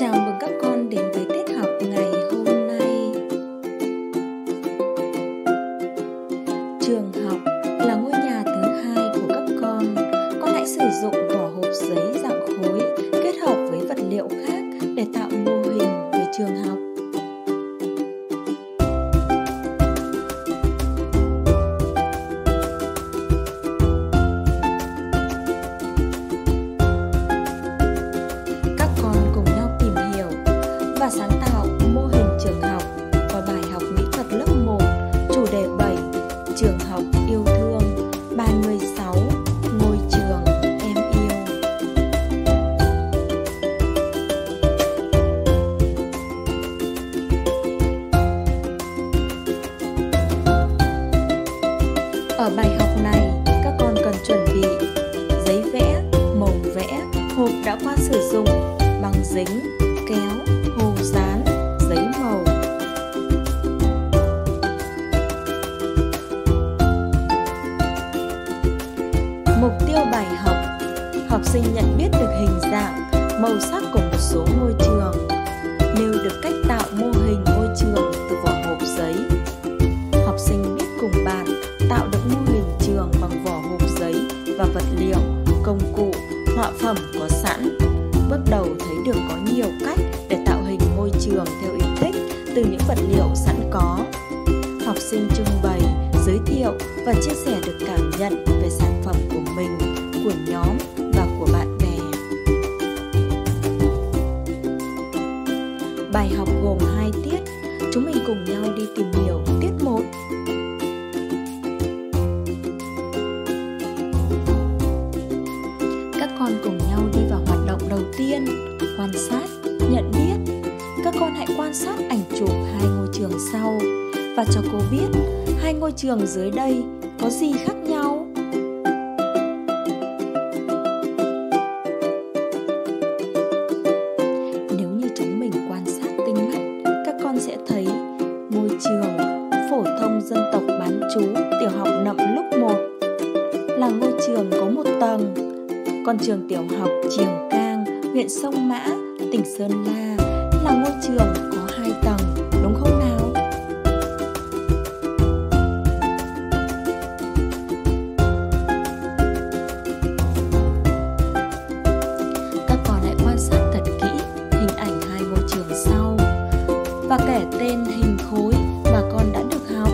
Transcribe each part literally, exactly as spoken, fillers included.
Chào mừng các con đến với tiết học ngày hôm nay. Trường học là ngôi nhà thứ hai của các con. Con hãy sử dụng vỏ hộp giấy dạng khối kết hợp với vật liệu khác để tạo mô hình về trường học. Và sáng tạo mô hình trường học và bài học mỹ thuật lớp một, chủ đề bảy, trường học yêu thương, bài mười sáu, ngôi trường em yêu. Ở bài học này, các con cần chuẩn bị giấy vẽ, màu vẽ, hộp đã qua sử dụng, bằng dính, kéo, hồ dán, giấy màu. Mục tiêu bài học: học sinh nhận biết được hình dạng, màu sắc của một số ngôi trường, nêu được cách tạo mô hình ngôi trường từ vỏ hộp giấy. Học sinh biết cùng bạn tạo được mô hình trường bằng vỏ hộp giấy và vật liệu, công cụ, họa phẩm có sẵn. Bước đầu thấy được có nhiều cách để tạo hình môi trường theo ý thích từ những vật liệu sẵn có. Học sinh trưng bày, giới thiệu và chia sẻ được cảm nhận về sản phẩm của mình, của nhóm và của bạn bè. Bài học gồm hai tiết, chúng mình cùng nhau đi tìm hiểu tiết một. Các con cùng nhau đi vào hoạt động đầu tiên, quan sát, nhận biết. Các con hãy quan sát ảnh chụp hai ngôi trường sau và cho cô biết hai ngôi trường dưới đây có gì khác nhau. Nếu như chúng mình quan sát tinh mắt, các con sẽ thấy ngôi trường phổ thông dân tộc bán trú tiểu học Nậm Lúc một là ngôi trường có một tầng, còn trường tiểu học Triềng Cang, huyện Sông Mã, tỉnh Sơn La là ngôi trường có hai tầng, đúng không nào? Các con hãy quan sát thật kỹ hình ảnh hai ngôi trường sau và kể tên hình khối mà con đã được học.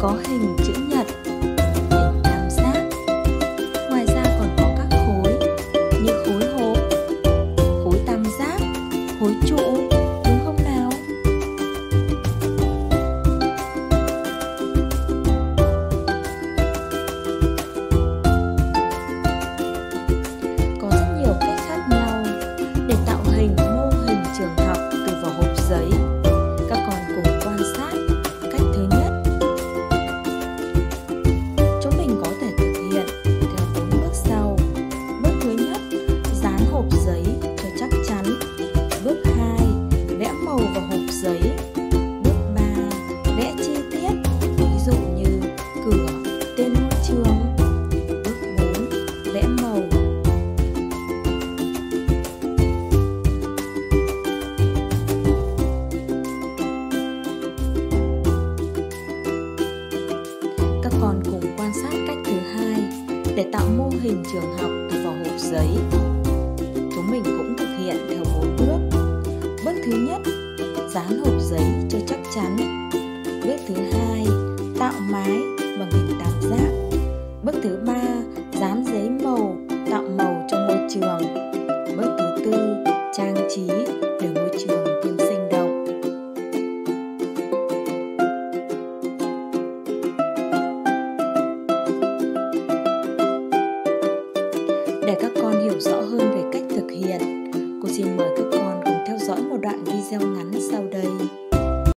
Có hình chữ nhật, hình tam giác. Ngoài ra còn có các khối như khối hộp, khối tam giác, khối trụ, đúng không nào? Có rất nhiều cách khác nhau để tạo hình mô hình trường học từ vỏ hộp giấy. Các con cùng quan sát. Còn cùng quan sát cách thứ hai để tạo mô hình trường học từ vỏ hộp giấy. Chúng mình cũng thực hiện theo bốn bước. Bước thứ nhất, dán hộp giấy cho chắc chắn. Bước thứ hai, tạo mái bằng hình tam giác. Bước thứ ba, dán giấy màu tạo màu cho môi trường. Bước thứ tư, trang trí để môi trường thêm sinh động. Để các con hiểu rõ hơn về cách thực hiện, cô xin mời các con cùng theo dõi một đoạn video ngắn sau đây.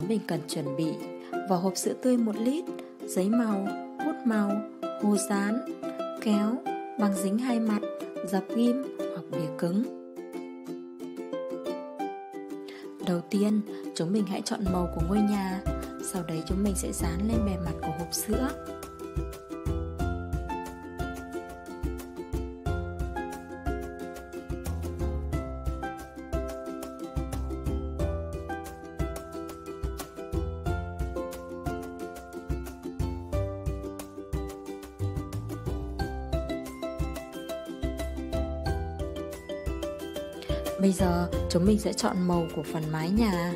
Mình cần chuẩn bị vỏ hộp sữa tươi một lít, giấy màu, bút màu, hồ dán, kéo, băng dính hai mặt, dập ghim hoặc bìa cứng. Đầu tiên, chúng mình hãy chọn màu của ngôi nhà. Sau đấy chúng mình sẽ dán lên bề mặt của hộp sữa. Bây giờ chúng mình sẽ chọn màu của phần mái nhà.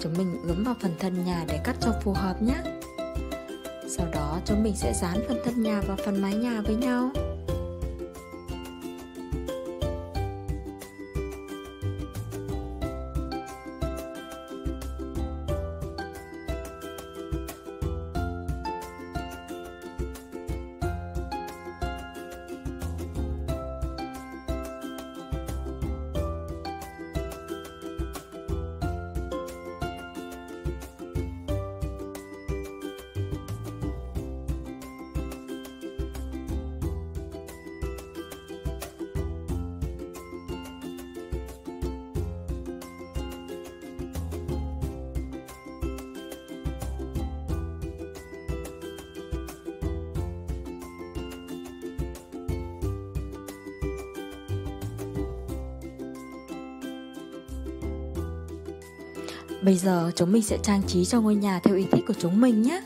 Chúng mình ướm vào phần thân nhà để cắt cho phù hợp nhé. Sau đó chúng mình sẽ dán phần thân nhà và phần mái nhà với nhau. Bây giờ chúng mình sẽ trang trí cho ngôi nhà theo ý thích của chúng mình nhé.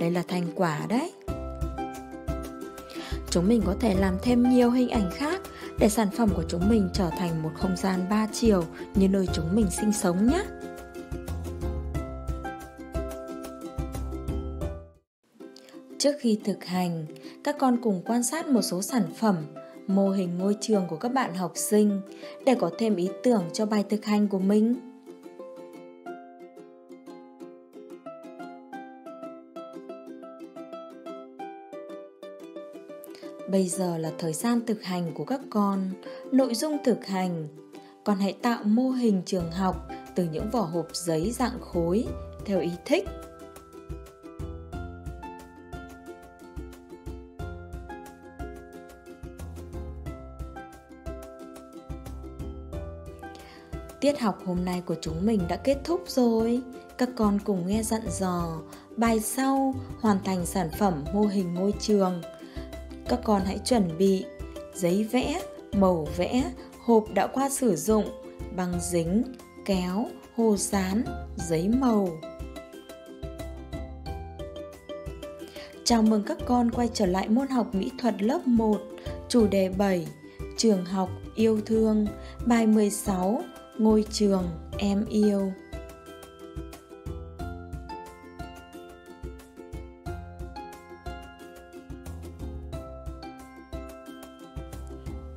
Đây là thành quả đấy. Chúng mình có thể làm thêm nhiều hình ảnh khác để sản phẩm của chúng mình trở thành một không gian ba chiều như nơi chúng mình sinh sống nhé. Trước khi thực hành, các con cùng quan sát một số sản phẩm, mô hình ngôi trường của các bạn học sinh để có thêm ý tưởng cho bài thực hành của mình. Bây giờ là thời gian thực hành của các con. Nội dung thực hành: con hãy tạo mô hình trường học từ những vỏ hộp giấy dạng khối theo ý thích. Tiết học hôm nay của chúng mình đã kết thúc rồi. Các con cùng nghe dặn dò bài sau hoàn thành sản phẩm mô hình ngôi trường. Các con hãy chuẩn bị giấy vẽ, màu vẽ, hộp đã qua sử dụng, băng dính, kéo, hồ dán, giấy màu. Chào mừng các con quay trở lại môn học mỹ thuật lớp một, chủ đề bảy, trường học yêu thương, bài mười sáu, ngôi trường em yêu.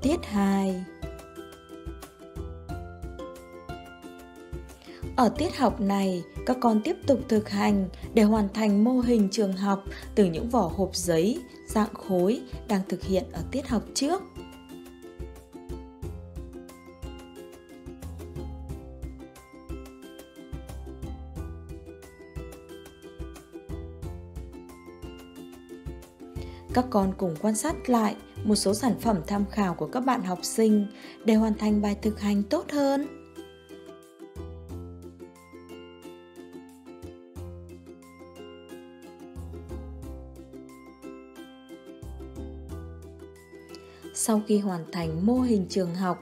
Tiết hai. Ở tiết học này, các con tiếp tục thực hành để hoàn thành mô hình trường học từ những vỏ hộp giấy, dạng khối đang thực hiện ở tiết học trước. Các con cùng quan sát lại một số sản phẩm tham khảo của các bạn học sinh để hoàn thành bài thực hành tốt hơn. Sau khi hoàn thành mô hình trường học,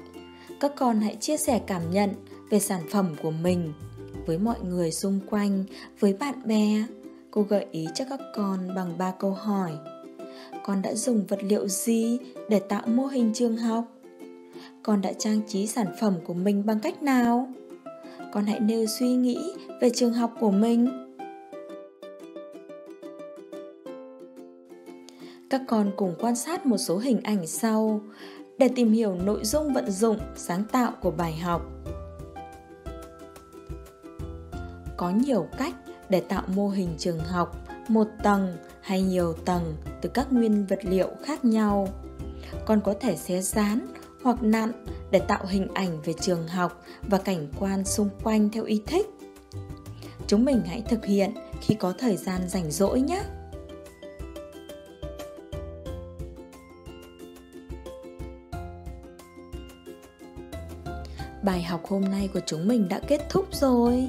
các con hãy chia sẻ cảm nhận về sản phẩm của mình với mọi người xung quanh, với bạn bè. Cô gợi ý cho các con bằng ba câu hỏi. Con đã dùng vật liệu gì để tạo mô hình trường học? Con đã trang trí sản phẩm của mình bằng cách nào? Con hãy nêu suy nghĩ về trường học của mình. Các con cùng quan sát một số hình ảnh sau để tìm hiểu nội dung vận dụng sáng tạo của bài học. Có nhiều cách để tạo mô hình trường học một tầng hay nhiều tầng từ các nguyên vật liệu khác nhau. Con có thể xé dán hoặc nặn để tạo hình ảnh về trường học và cảnh quan xung quanh theo ý thích. Chúng mình hãy thực hiện khi có thời gian rảnh rỗi nhé! Bài học hôm nay của chúng mình đã kết thúc rồi.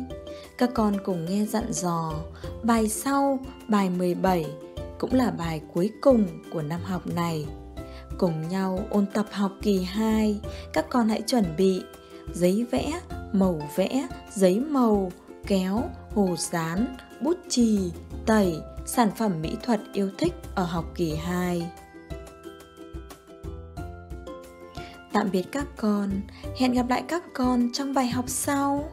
Các con cùng nghe dặn dò bài sau, bài mười bảy cũng là bài cuối cùng của năm học này. Cùng nhau ôn tập học kỳ hai, các con hãy chuẩn bị giấy vẽ, màu vẽ, giấy màu, kéo, hồ dán, bút chì, tẩy, sản phẩm mỹ thuật yêu thích ở học kỳ hai. Tạm biệt các con, hẹn gặp lại các con trong bài học sau.